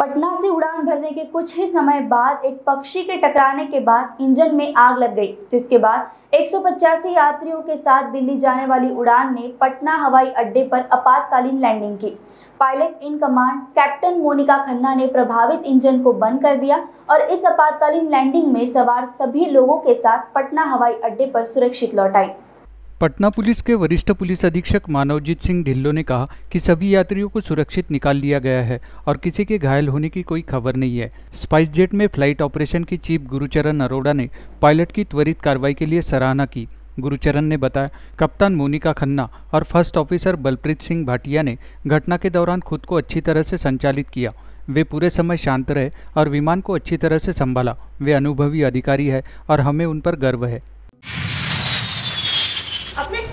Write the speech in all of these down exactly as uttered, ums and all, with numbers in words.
पटना से उड़ान भरने के कुछ ही समय बाद एक पक्षी के टकराने के बाद इंजन में आग लग गई, जिसके बाद एक सौ पचासी यात्रियों के साथ दिल्ली जाने वाली उड़ान ने पटना हवाई अड्डे पर आपातकालीन लैंडिंग की। Pilot in command captain Monika Khanna ने प्रभावित इंजन को बंद कर दिया और इस आपातकालीन लैंडिंग में सवार सभी लोगों के साथ पटना हवाई अड्डे पर सुरक्षित लौट आई। पटना पुलिस के वरिष्ठ पुलिस अधीक्षक मानवजीत सिंह ढिल्लो ने कहा कि सभी यात्रियों को सुरक्षित निकाल लिया गया है और किसी के घायल होने की कोई खबर नहीं है। स्पाइसजेट में फ्लाइट ऑपरेशन की चीफ गुरुचरण अरोड़ा ने पायलट की त्वरित कार्रवाई के लिए सराहना की। गुरुचरण ने बताया, कप्तान मोनिका खन्ना और फर्स्ट ऑफिसर बलप्रीत सिंह भाटिया ने घटना के दौरान खुद को अच्छी तरह से संचालित किया। वे पूरे समय शांत रहे और विमान को अच्छी तरह से संभाला। वे अनुभवी अधिकारी है और हमें उन पर गर्व है। अपने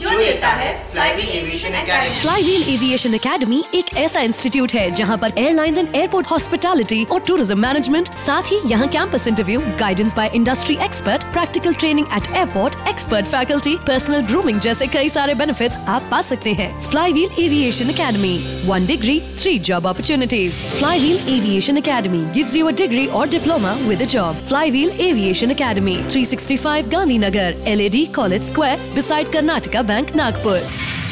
जो देता है fly wheel aviation academy. Fly wheel aviation academy एक ऐसा इंस्टीट्यूट है जहां पर एयरलाइंस एंड एयरपोर्ट हॉस्पिटैलिटी और टूरिज्म मैनेजमेंट, साथ ही यहां campus interview, guidance by industry expert, practical training at airport, expert faculty, personal grooming जैसे कई सारे बेनिफिट्स आप पा सकते हैं। Fly wheel aviation academy, one degree three job opportunities. Fly wheel aviation academy gives you a degree और diploma with a job. Fly wheel aviation academy, three sixty five Gandhinagar, L A D college square, beside Karnataka bank, Nagpur.